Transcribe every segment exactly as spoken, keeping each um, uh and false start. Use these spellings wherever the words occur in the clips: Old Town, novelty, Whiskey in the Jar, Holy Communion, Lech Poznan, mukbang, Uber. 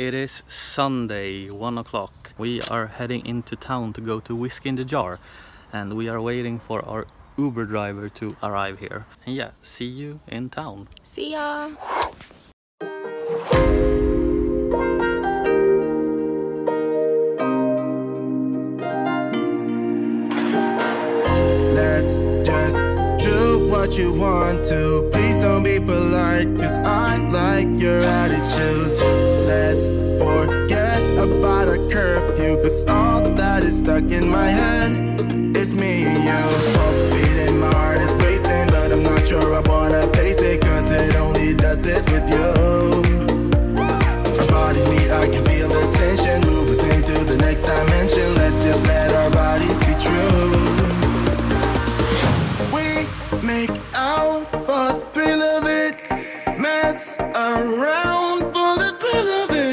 It is Sunday, one o'clock. We are heading into town to go to Whiskey in the Jar, and we are waiting for our Uber driver to arrive here. And yeah, see you in town. See ya! Let's just do what you want to. Please don't be polite, cause I like your attitude. Let's forget about a curfew, cause all that is stuck in my head is me and you. Both speed and my heart is racing, but I'm not sure I wanna face it, cause it only does this with you. Our bodies meet, I can feel the tension, move us into the next dimension. Let's just let our bodies be true. We make out for the thrill of it, mess around for the thrill of it.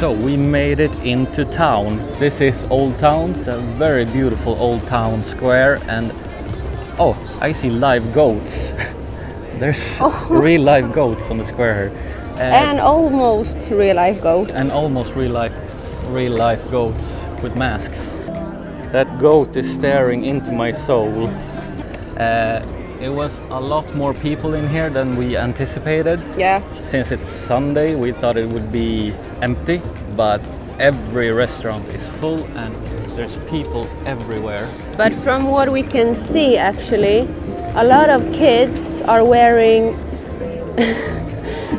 So we made it into town. This is Old Town. It's a very beautiful Old Town square, and oh, I see live goats. There's oh. real live goats on the square here. And, and almost real life goats. And almost real life, real life goats with masks. That goat is staring into my soul. Uh, It was a lot more people in here than we anticipated. Yeah. Since it's Sunday, we thought it would be empty, but every restaurant is full and there's people everywhere. But from what we can see, actually, a lot of kids are wearing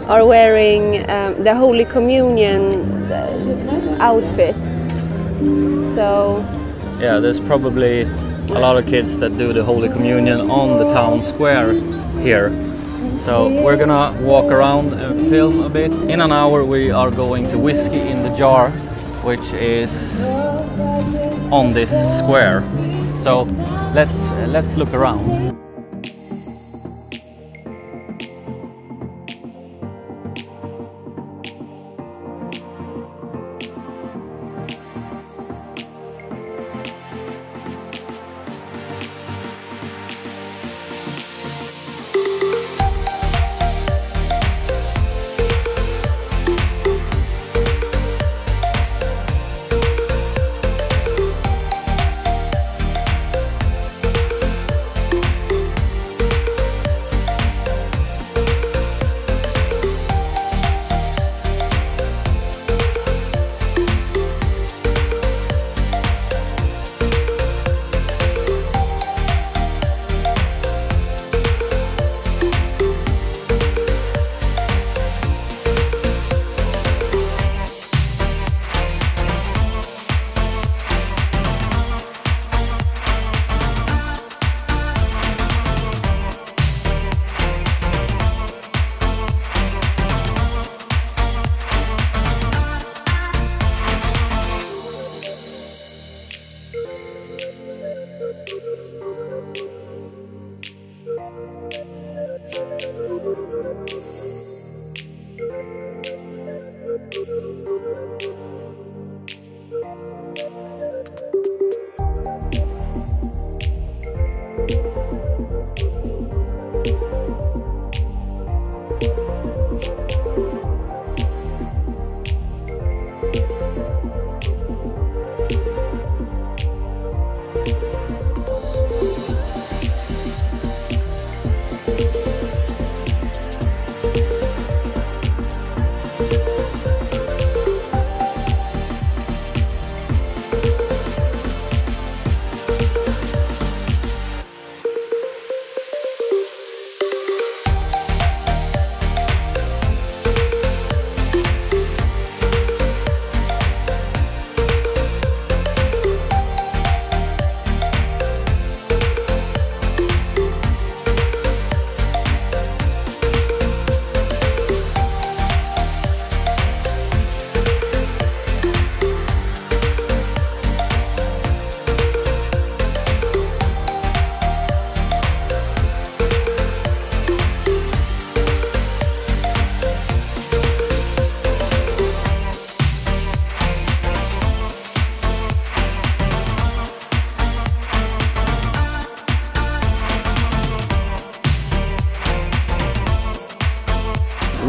are wearing um, the Holy Communion outfit. So. Yeah, there's probably a lot of kids that do the Holy Communion on the town square here. So we're gonna walk around and film a bit. In an hour we are going to Whiskey in the Jar, which is on this square. So let's let's look around.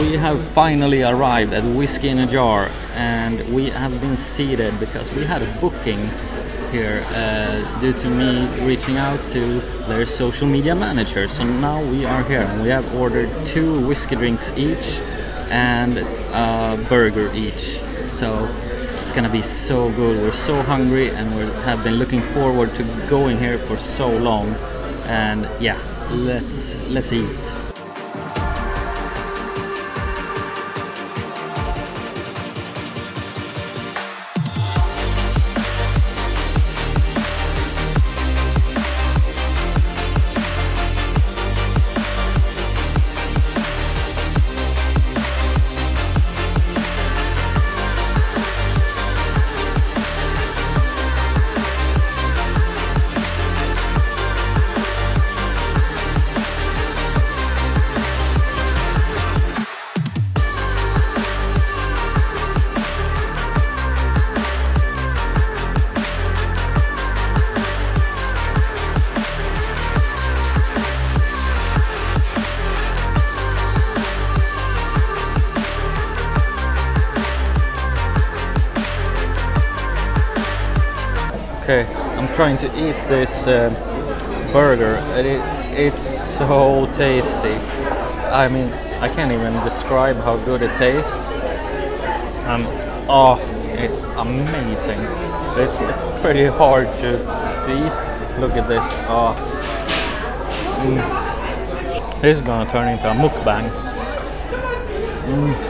We have finally arrived at Whiskey in a Jar, and we have been seated because we had a booking here uh, due to me reaching out to their social media manager. So now we are here and we have ordered two whiskey drinks each and a burger each. So it's gonna be so good. We're so hungry and we have been looking forward to going here for so long. And yeah, let's let's eat. Okay, I'm trying to eat this uh, burger, and it, it's so tasty. I mean, I can't even describe how good it tastes. Um, oh, it's amazing. It's pretty hard to, to eat. Look at this. Oh. Mm. This is gonna turn into a mukbang. Mm.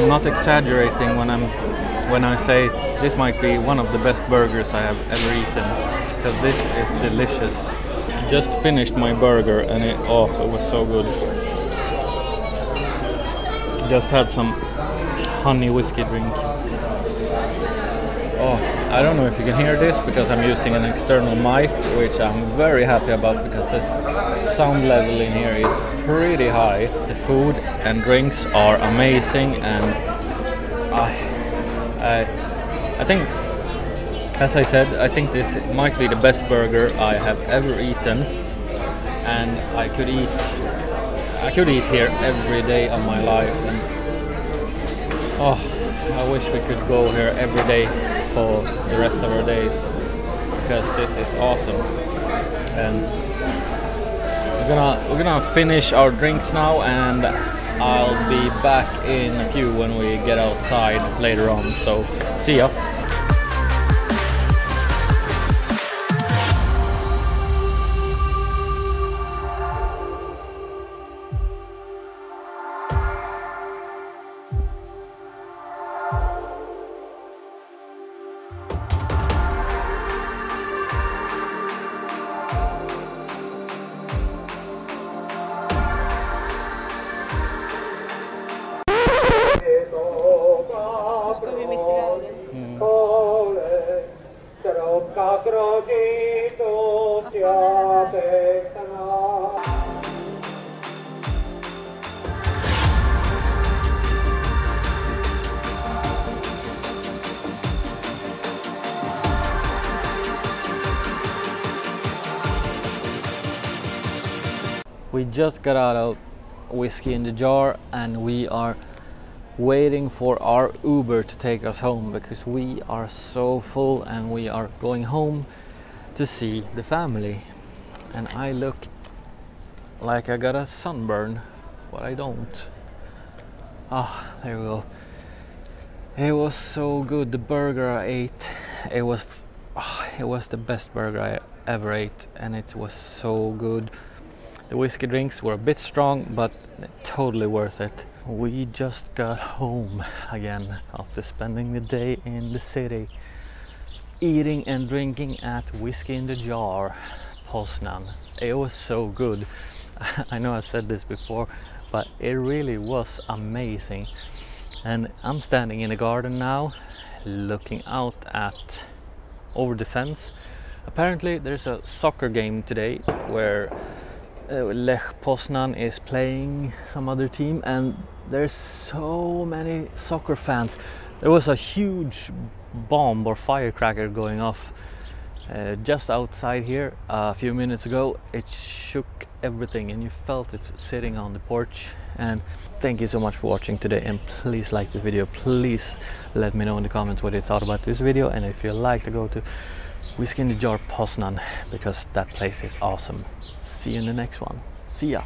I'm not exaggerating when I'm when I say this might be one of the best burgers I have ever eaten, because this is delicious. I just finished my burger and it, oh, it was so good. Just had some honey whiskey drink. Oh, I don't know if you can hear this because I'm using an external mic, which I'm very happy about because the sound level in here is pretty high. The food and drinks are amazing, and I I, I think, as I said, I think this might be the best burger I have ever eaten, and I could eat, I could eat here every day of my life. And oh, I wish we could go here every day for the rest of our days, because this is awesome. And we're gonna we're gonna finish our drinks now, and I'll be back in a few when we get outside later on, so see ya! We just got out of Whiskey in the Jar and we are waiting for our Uber to take us home because we are so full and we are going home to see the family. And I look like I got a sunburn, but I don't. Ah, there we go. It was so good, the burger I ate. It was, oh, it was the best burger I ever ate, and it was so good. The whiskey drinks were a bit strong, but totally worth it. We just got home again after spending the day in the city, eating and drinking at Whiskey in the Jar, Poznan. It was so good. I know I said this before, but it really was amazing. And I'm standing in the garden now, looking out at over the fence. Apparently there's a soccer game today where Uh, Lech Poznan is playing some other team, and there's so many soccer fans. There was a huge bomb or firecracker going off Uh, just outside here a few minutes ago, it shook everything and you felt it sitting on the porch. And thank you so much for watching today, and please like this video. Please let me know in the comments what you thought about this video, and if you like to go to Whiskey in the Jar Poznan, because that place is awesome. See you in the next one. See ya.